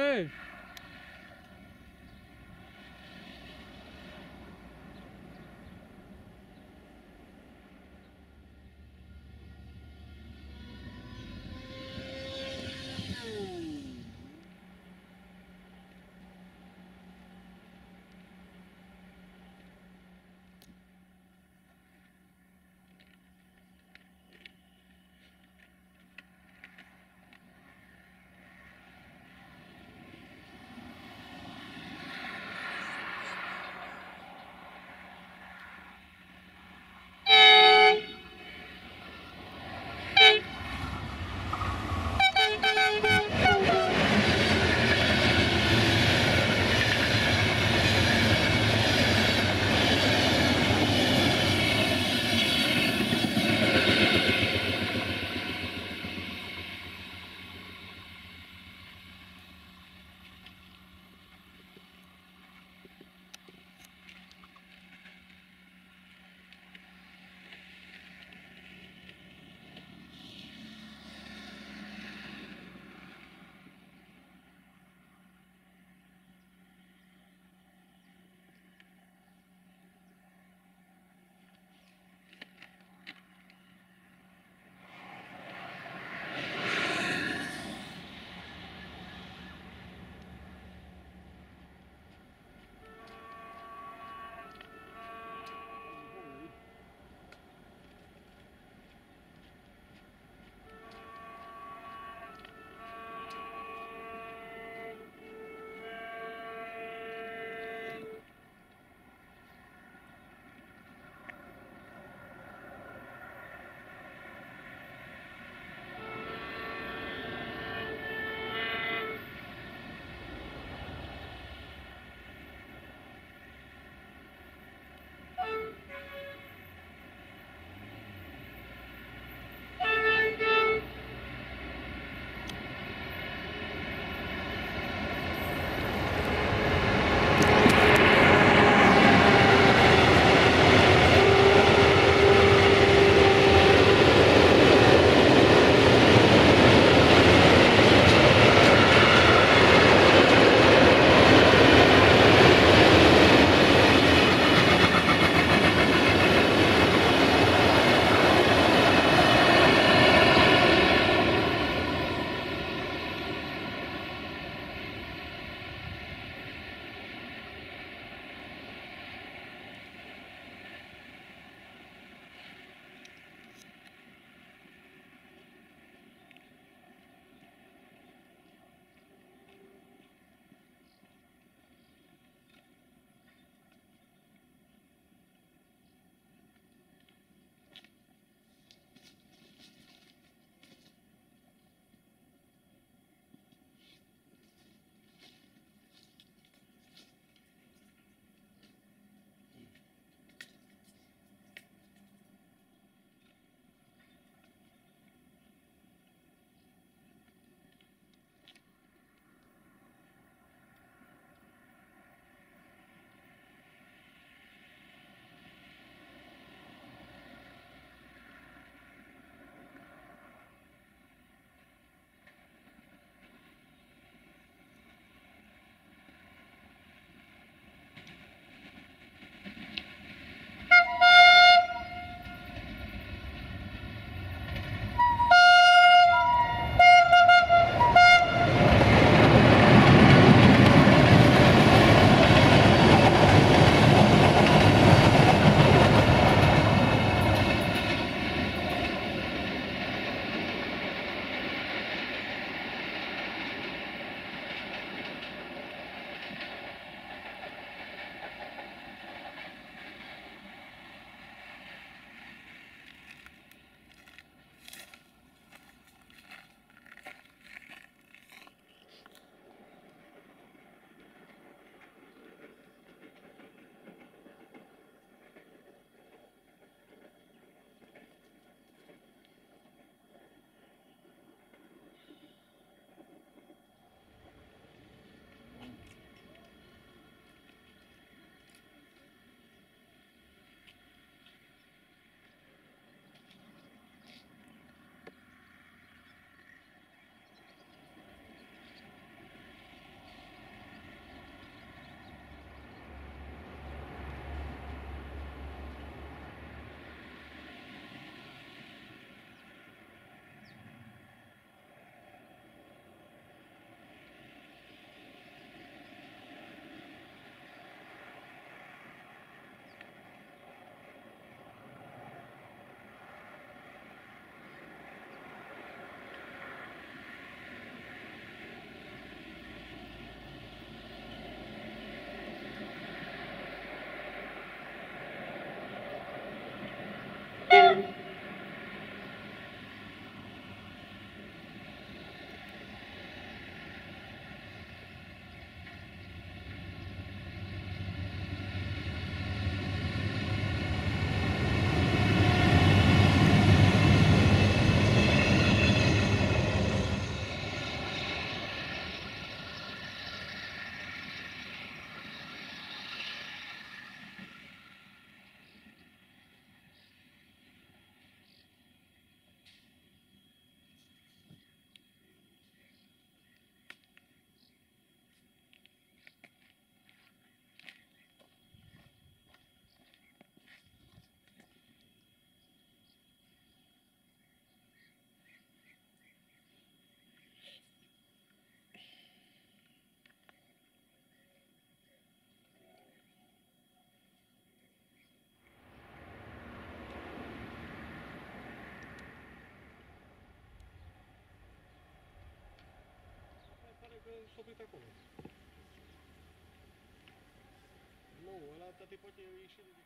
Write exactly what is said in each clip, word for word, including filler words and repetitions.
Hey. scoprit acolo. Nu, ăla te poate ieși de...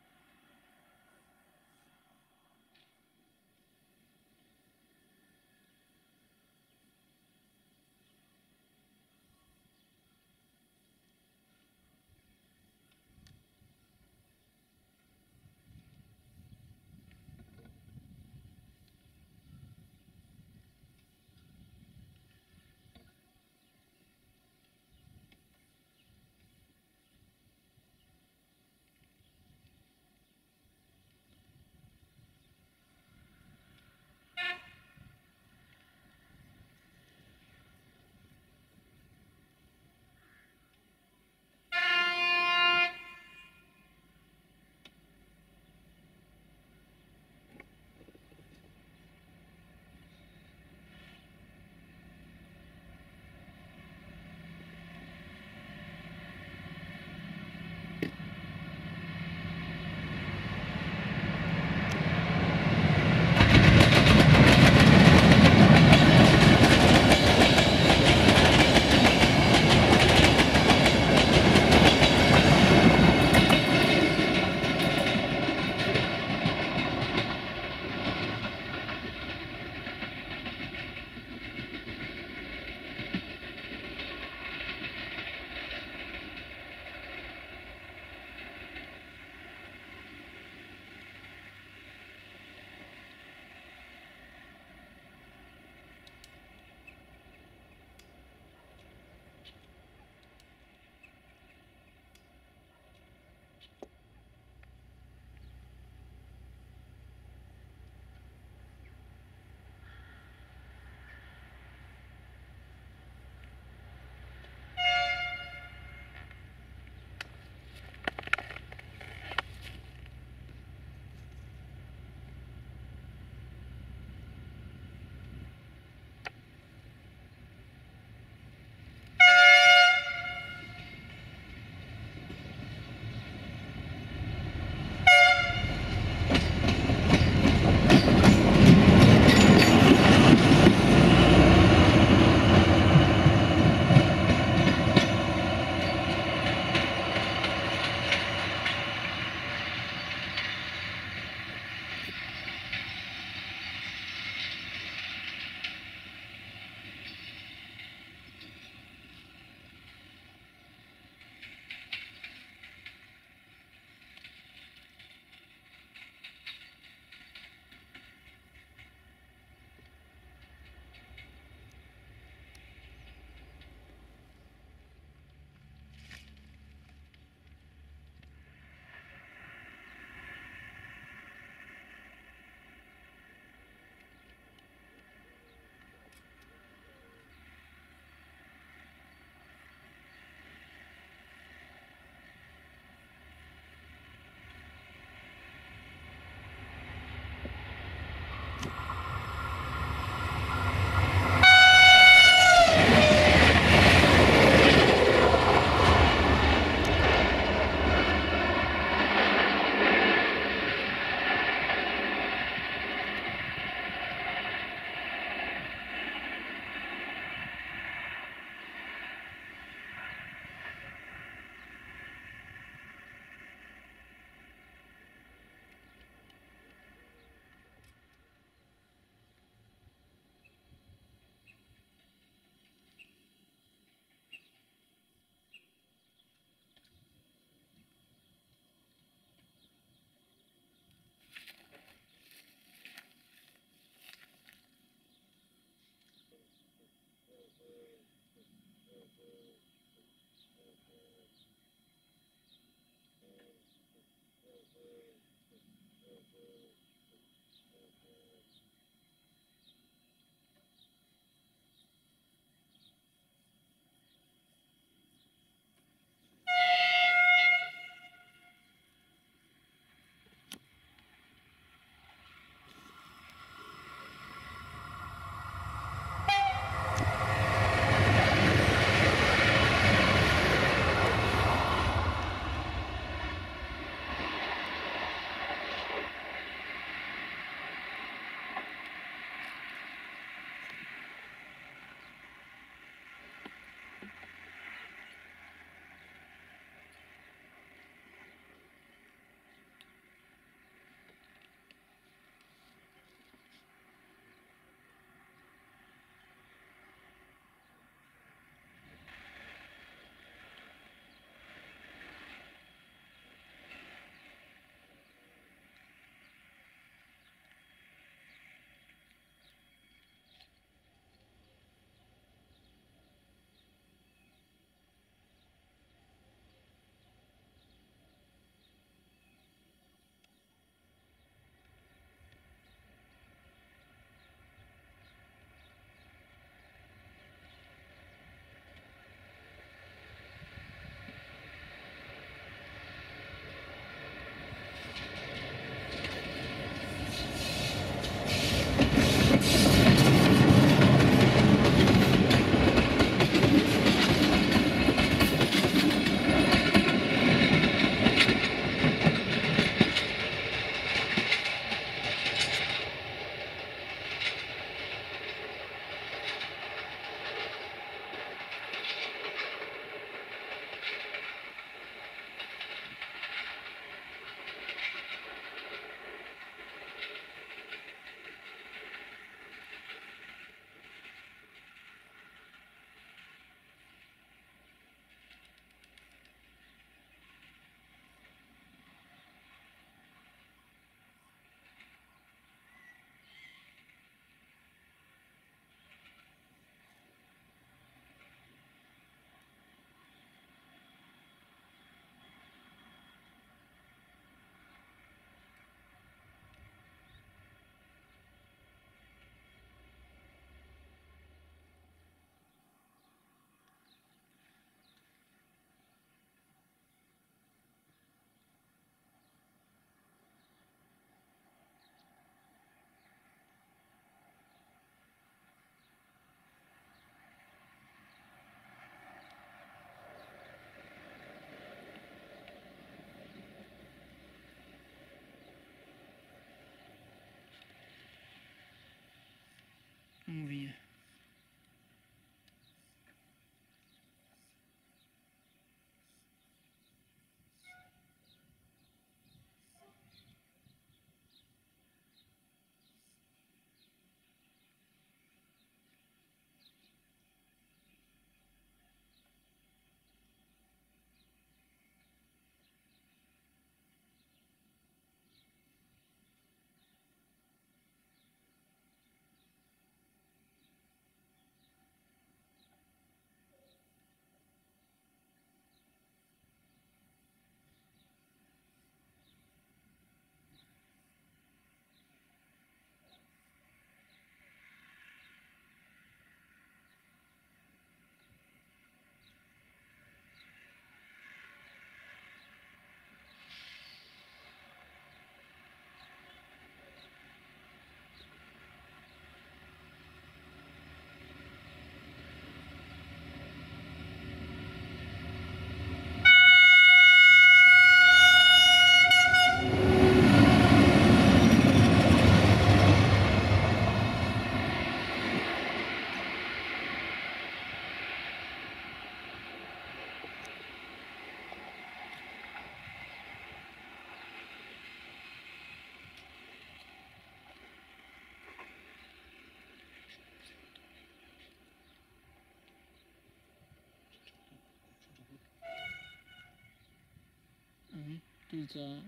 за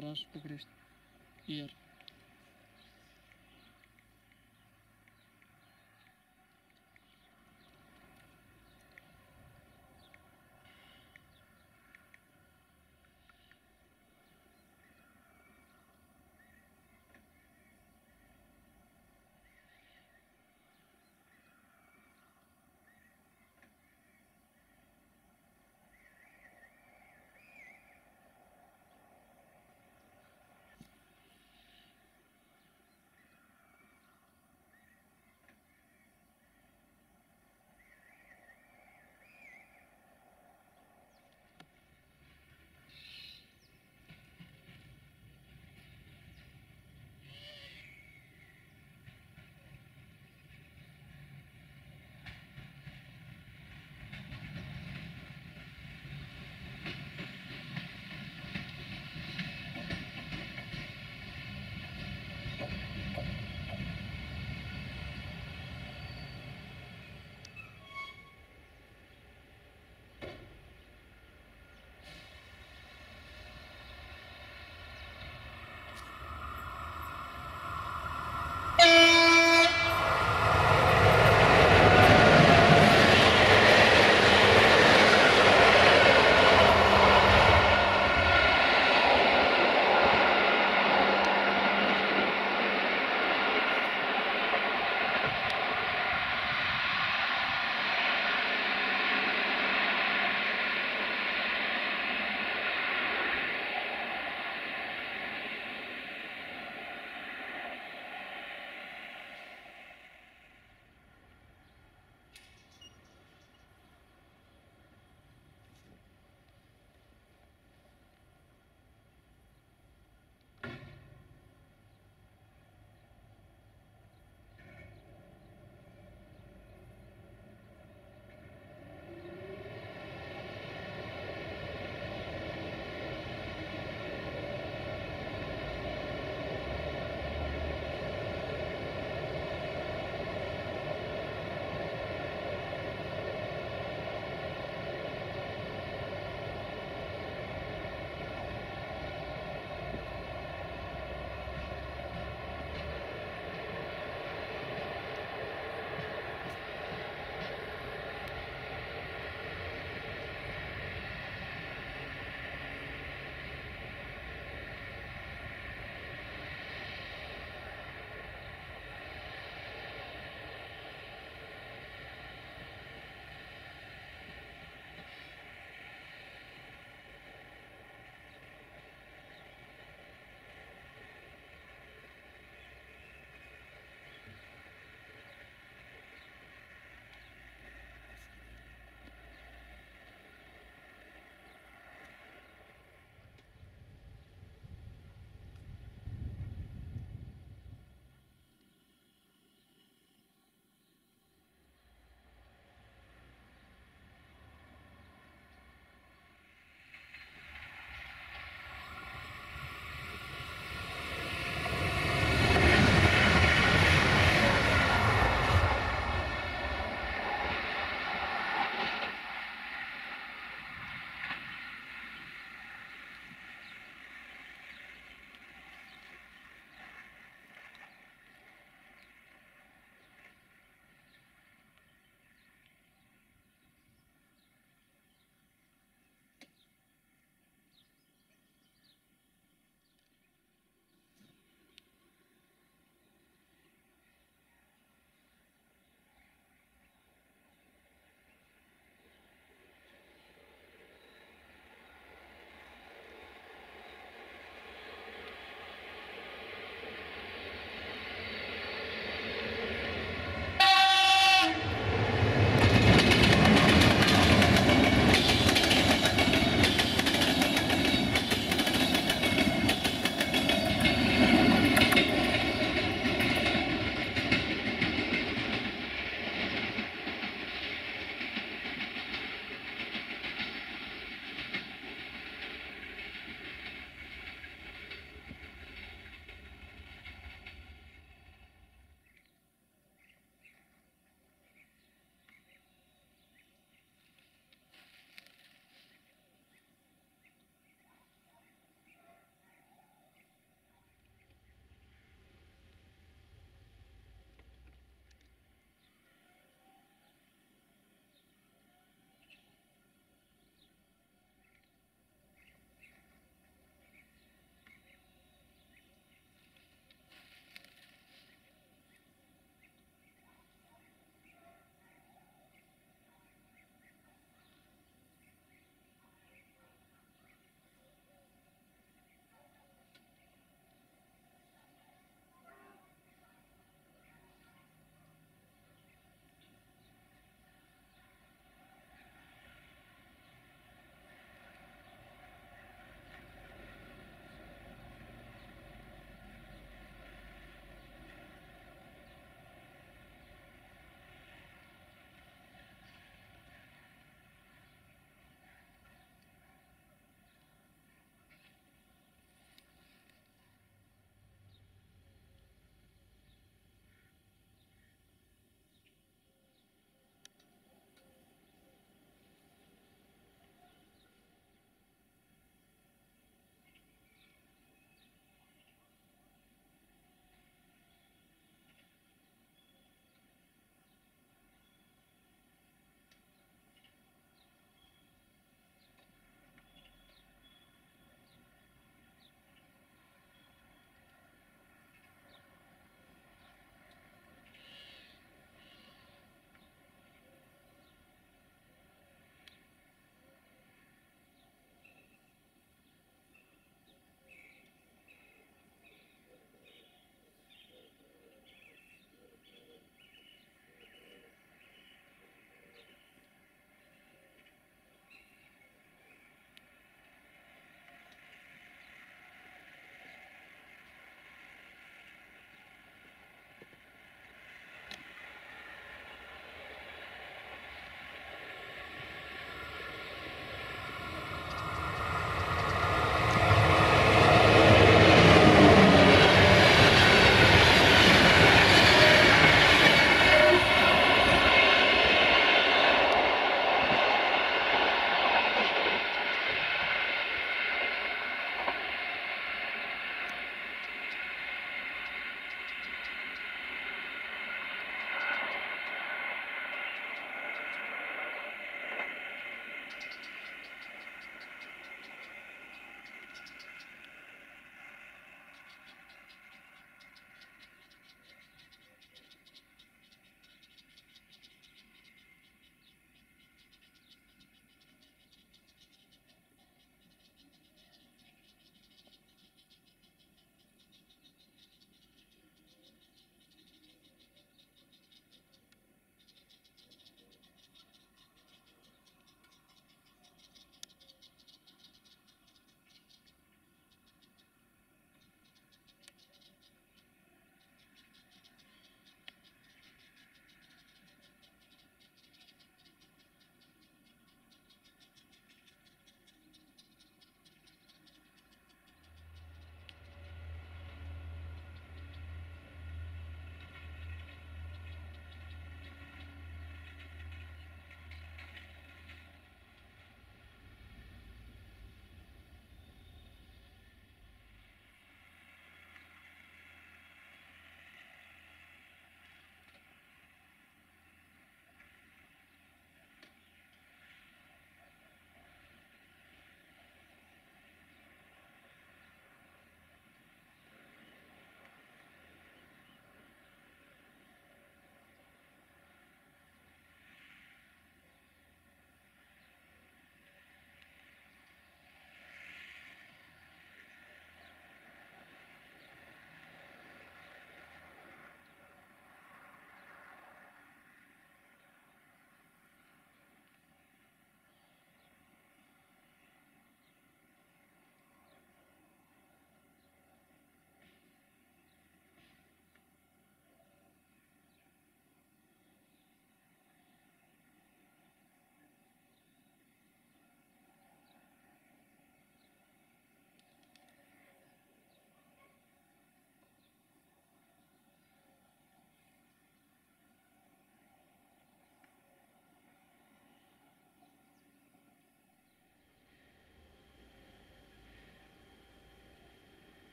раз погрешен ер.